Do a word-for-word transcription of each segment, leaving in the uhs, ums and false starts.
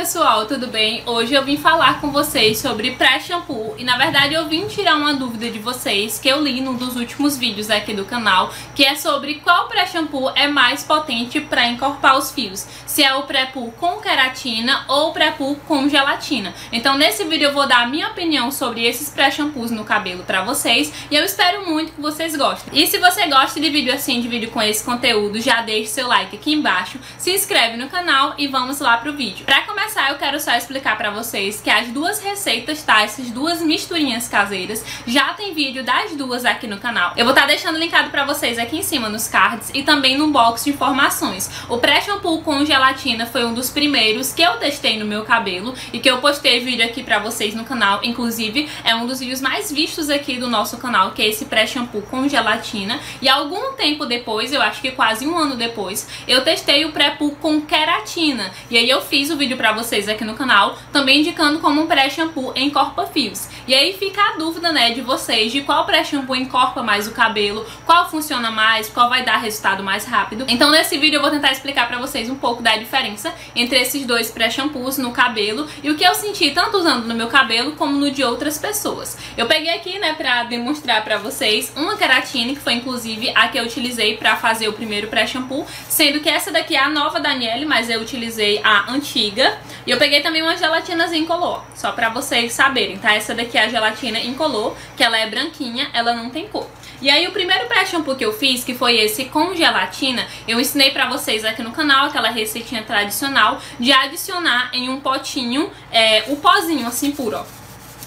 pessoal, tudo bem? Hoje eu vim falar com vocês sobre pré-shampoo e na verdade eu vim tirar uma dúvida de vocês que eu li num dos últimos vídeos aqui do canal, que é sobre qual pré-shampoo é mais potente para encorpar os fios, se é o pré-pool com queratina ou o pré-pool com gelatina. Então nesse vídeo eu vou dar a minha opinião sobre esses pré-shampoos no cabelo pra vocês e eu espero muito que vocês gostem. E se você gosta de vídeo assim, de vídeo com esse conteúdo, já deixe seu like aqui embaixo, se inscreve no canal e vamos lá pro vídeo. Pra começar, eu quero só explicar pra vocês que as duas receitas, tá? Essas duas misturinhas caseiras, já tem vídeo das duas aqui no canal. Eu vou estar deixando linkado pra vocês aqui em cima nos cards e também no box de informações. O pré-shampoo com gelatina foi um dos primeiros que eu testei no meu cabelo e que eu postei vídeo aqui pra vocês no canal. Inclusive, é um dos vídeos mais vistos aqui do nosso canal, que é esse pré-shampoo com gelatina. E algum tempo depois, eu acho que quase um ano depois, eu testei o pré-pool com queratina. E aí eu fiz o vídeo pra vocês aqui no canal, também indicando como um pré-shampoo encorpa fios. E aí fica a dúvida, né, de vocês, de qual pré-shampoo encorpa mais o cabelo, qual funciona mais, qual vai dar resultado mais rápido. Então nesse vídeo eu vou tentar explicar pra vocês um pouco da diferença entre esses dois pré-shampoos no cabelo e o que eu senti tanto usando no meu cabelo como no de outras pessoas. Eu peguei aqui, né, pra demonstrar pra vocês uma queratina, que foi inclusive a que eu utilizei pra fazer o primeiro pré-shampoo, sendo que essa daqui é a nova da Daniele, mas eu utilizei a antiga. E eu peguei também uma gelatinazinha incolor, só pra vocês saberem, tá? Essa daqui é a gelatina incolor, que ela é branquinha, ela não tem cor. E aí o primeiro pré-shampoo que eu fiz, que foi esse com gelatina, eu ensinei pra vocês aqui no canal, aquela receitinha tradicional, de adicionar em um potinho é, o pozinho, assim, puro, ó.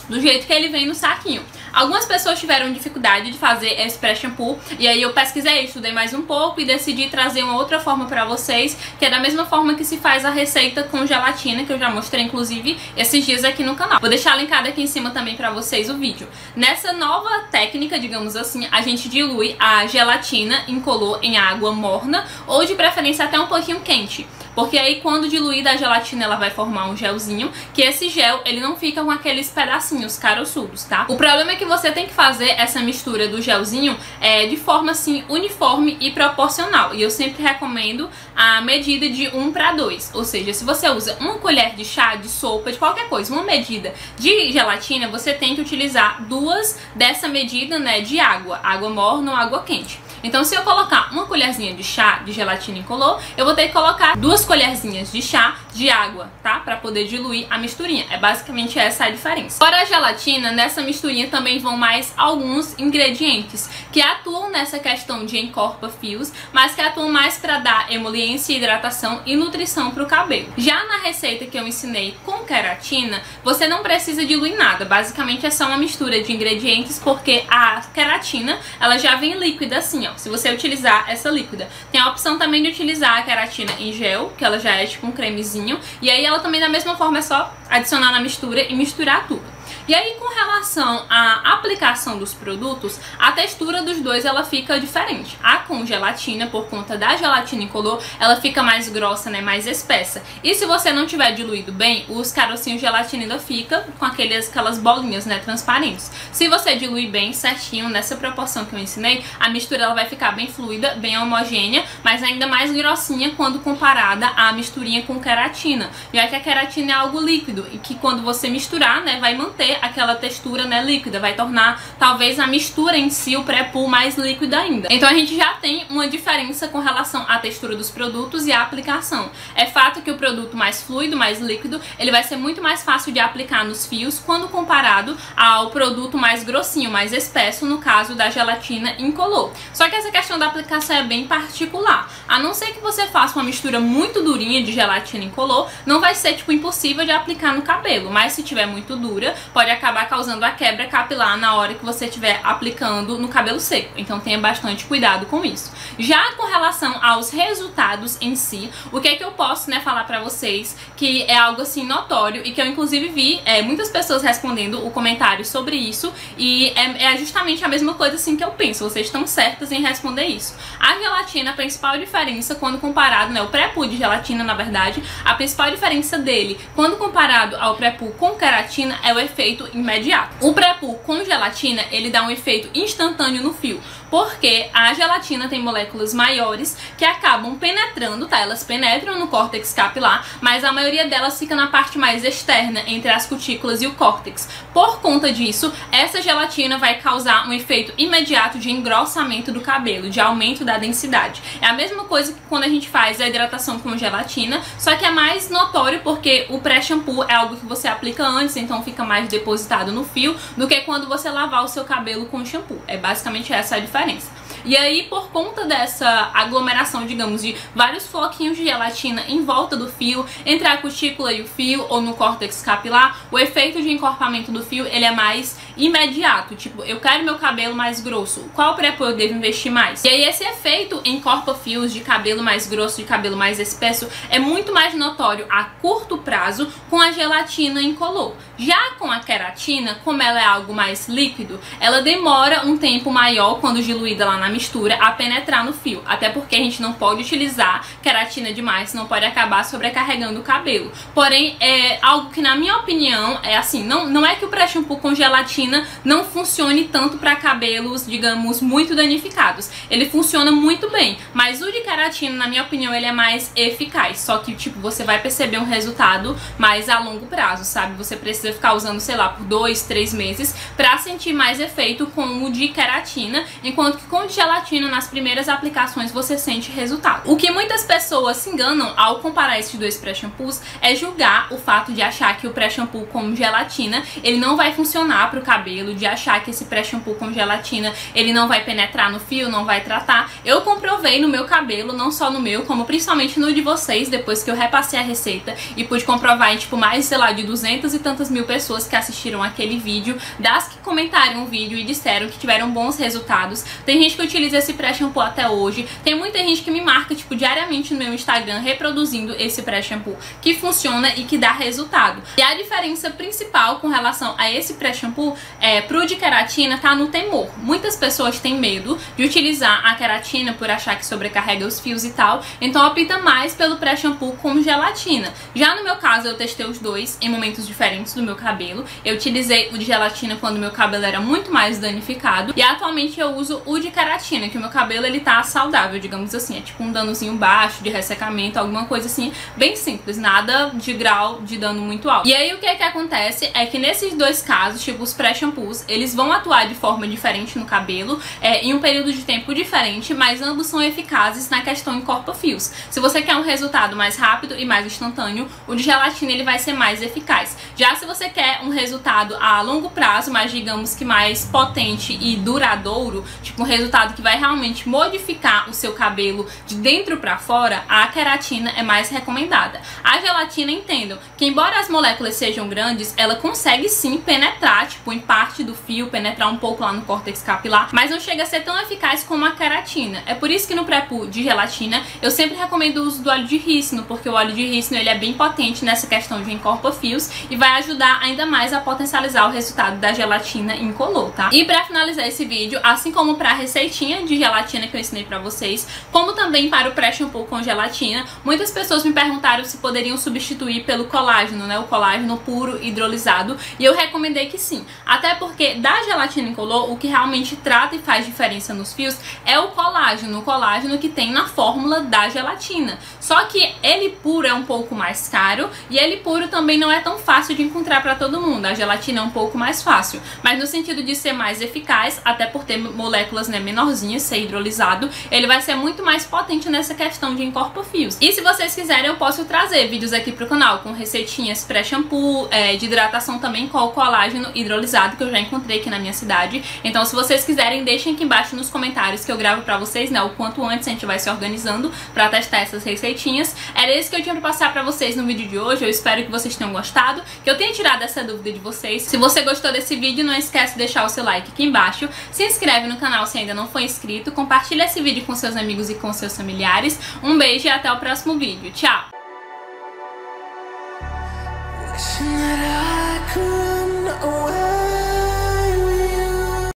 Do jeito que ele vem no saquinho. Algumas pessoas tiveram dificuldade de fazer esse pré-shampoo, e aí eu pesquisei, estudei mais um pouco e decidi trazer uma outra forma pra vocês, que é da mesma forma que se faz a receita com gelatina, que eu já mostrei, inclusive, esses dias aqui no canal. Vou deixar linkado aqui em cima também pra vocês o vídeo. Nessa nova técnica, digamos assim, a gente dilui a gelatina incolor em água morna, ou de preferência até um pouquinho quente. Porque aí quando diluída a gelatina ela vai formar um gelzinho, que esse gel ele não fica com aqueles pedacinhos caroçudos, tá? O problema é que você tem que fazer essa mistura do gelzinho é, de forma assim uniforme e proporcional. E eu sempre recomendo a medida de um para dois. Ou seja, se você usa uma colher de chá, de sopa, de qualquer coisa, uma medida de gelatina, você tem que utilizar duas dessa medida, né, de água. Água morna ou água quente. Então se eu colocar uma colherzinha de chá de gelatina incolor, eu vou ter que colocar duas colherzinhas de chá de água, tá? Pra poder diluir a misturinha. É basicamente essa a diferença. Fora a gelatina, nessa misturinha também vão mais alguns ingredientes que atuam nessa questão de encorpa fios, mas que atuam mais pra dar emoliência, hidratação e nutrição pro cabelo. Já na receita que eu ensinei com queratina, você não precisa diluir nada. Basicamente é só uma mistura de ingredientes, porque a queratina, ela já vem líquida assim, ó. Se você utilizar essa líquida, tem a opção também de utilizar a queratina em gel, que ela já é tipo um cremezinho. E aí ela também da mesma forma é só adicionar na mistura e misturar tudo. E aí com relação à aplicação dos produtos, a textura dos dois ela fica diferente. A com gelatina, por conta da gelatina incolor, ela fica mais grossa, né, mais espessa. E se você não tiver diluído bem, os carocinhos de gelatina ainda ficam com aqueles, aquelas bolinhas, né, transparentes. Se você diluir bem certinho, nessa proporção que eu ensinei, a mistura ela vai ficar bem fluida, bem homogênea, mas ainda mais grossinha quando comparada à misturinha com queratina, já que a queratina é algo líquido e que quando você misturar, né, vai manter aquela textura, né, líquida, vai tornar talvez a mistura em si, o pré-pool, mais líquida ainda. Então a gente já tem uma diferença com relação à textura dos produtos e à aplicação. É fato que o produto mais fluido, mais líquido, ele vai ser muito mais fácil de aplicar nos fios quando comparado ao produto mais grossinho, mais espesso, no caso da gelatina incolor. Só que essa questão da aplicação é bem particular. A não ser que você faça uma mistura muito durinha de gelatina incolor, não vai ser tipo impossível de aplicar no cabelo, mas se tiver muito dura, pode Pode acabar causando a quebra capilar na hora que você estiver aplicando no cabelo seco. Então tenha bastante cuidado com isso. Já com relação aos resultados em si, o que é que eu posso, né, falar pra vocês que é algo assim notório e que eu inclusive vi é, muitas pessoas respondendo o comentário sobre isso, e é, é justamente a mesma coisa assim que eu penso. Vocês estão certas em responder isso. A gelatina, a principal diferença quando comparado, né, o pré-pool de gelatina, na verdade, a principal diferença dele quando comparado ao pré-pool com queratina é o efeito imediato. O pré-pool com gelatina, ele dá um efeito instantâneo no fio. porque a gelatina tem moléculas maiores que acabam penetrando, tá? Elas penetram no córtex capilar, mas a maioria delas fica na parte mais externa, entre as cutículas e o córtex. Por conta disso, essa gelatina vai causar um efeito imediato de engrossamento do cabelo, de aumento da densidade. É a mesma coisa que quando a gente faz a hidratação com gelatina, só que é mais notório porque o pré-shampoo é algo que você aplica antes, então fica mais depositado no fio, do que quando você lavar o seu cabelo com shampoo. É basicamente essa a diferença. E aí, por conta dessa aglomeração, digamos, de vários floquinhos de gelatina em volta do fio, entre a cutícula e o fio, ou no córtex capilar, o efeito de encorpamento do fio, ele é mais imediato. Tipo, eu quero meu cabelo mais grosso, qual pré-poo eu devo investir mais? E aí esse efeito encorpa fios de cabelo mais grosso, de cabelo mais espesso, é muito mais notório a curto prazo com a gelatina incolor. Já com a queratina, como ela é algo mais líquido, ela demora um tempo maior quando diluída lá na mistura a penetrar no fio, até porque a gente não pode utilizar queratina demais, senão pode acabar sobrecarregando o cabelo. Porém, é algo que, na minha opinião, é assim, não, não é que o pré-shampoo com gelatina não funcione tanto para cabelos, digamos, muito danificados. Ele funciona muito bem, mas o de queratina, na minha opinião, ele é mais eficaz, só que, tipo, você vai perceber um resultado mais a longo prazo, sabe? Você precisa ficar usando, sei lá, por dois, três meses pra sentir mais efeito com o de queratina, enquanto que com o de gelatina, nas primeiras aplicações, você sente resultado. O que muitas pessoas se enganam ao comparar esses dois pré-shampoos é julgar o fato de achar que o pré-shampoo com gelatina, ele não vai funcionar pro cabelo, de achar que esse pré-shampoo com gelatina, ele não vai penetrar no fio, não vai tratar. Eu comprovei no meu cabelo, não só no meu, como principalmente no de vocês, depois que eu repassei a receita e pude comprovar em, tipo, mais, sei lá, de duzentas e tantas mil pessoas que assistiram aquele vídeo, das que comentaram o vídeo e disseram que tiveram bons resultados. Tem gente que utiliza esse pré-shampoo até hoje, tem muita gente que me marca, tipo, diariamente no meu Instagram, reproduzindo esse pré-shampoo, que funciona e que dá resultado. E a diferença principal com relação a esse pré-shampoo, é, pro de queratina, tá no temor. Muitas pessoas têm medo de utilizar a queratina por achar que sobrecarrega os fios e tal, então opta mais pelo pré-shampoo com gelatina. Já no meu caso, eu testei os dois em momentos diferentes do meu cabelo. Eu utilizei o de gelatina quando meu cabelo era muito mais danificado, e atualmente eu uso o de queratina, que o meu cabelo, ele tá saudável, digamos assim, é tipo um danozinho baixo, de ressecamento, alguma coisa assim, bem simples, nada de grau de dano muito alto. E aí o que é que acontece é que nesses dois casos, tipo, os pré-shampoos, eles vão atuar de forma diferente no cabelo, é, em um período de tempo diferente, mas ambos são eficazes na questão encorpa-fios. Se você quer um resultado mais rápido e mais instantâneo, o de gelatina, ele vai ser mais eficaz. Já se você quer um resultado a longo prazo, mas digamos que mais potente e duradouro, tipo um resultado que vai realmente modificar o seu cabelo de dentro pra fora, a queratina é mais recomendada. A gelatina, entendam, que embora as moléculas sejam grandes, ela consegue sim penetrar, tipo, em parte do fio, penetrar um pouco lá no córtex capilar, mas não chega a ser tão eficaz como a queratina. É por isso que no pré-poo de gelatina, eu sempre recomendo o uso do óleo de rícino, porque o óleo de rícino, ele é bem potente nessa questão de encorpa-fios e vai ajudar ainda mais a potencializar o resultado da gelatina incolor, tá? E pra finalizar esse vídeo, assim como pra receitinha de gelatina que eu ensinei pra vocês, como também para o pré-shampoo com gelatina, muitas pessoas me perguntaram se poderiam substituir pelo colágeno, né? O colágeno puro, hidrolisado, e eu recomendei que sim. Até porque da gelatina incolor, o que realmente trata e faz diferença nos fios é o colágeno, o colágeno que tem na fórmula da gelatina. Só que ele puro é um pouco mais caro, e ele puro também não é tão fácil de encontrar pra todo mundo. A gelatina é um pouco mais fácil, mas no sentido de ser mais eficaz, até por ter moléculas, né, menorzinhas, ser hidrolisado, ele vai ser muito mais potente nessa questão de encorpa-fios. E se vocês quiserem, eu posso trazer vídeos aqui pro canal com receitinhas pré-shampoo, é, de hidratação também com o colágeno hidrolisado, que eu já encontrei aqui na minha cidade. Então, se vocês quiserem, deixem aqui embaixo nos comentários que eu gravo pra vocês, né, o quanto antes a gente vai se organizando pra testar essas receitinhas. Era isso que eu tinha pra passar pra vocês no vídeo de hoje. Eu espero que vocês tenham gostado, que eu tenha tirado essa dúvida de vocês. Se você gostou desse vídeo, não esquece de deixar o seu like aqui embaixo, se inscreve no canal se ainda não for inscrito, compartilha esse vídeo com seus amigos e com seus familiares. Um beijo e até o próximo vídeo. Tchau!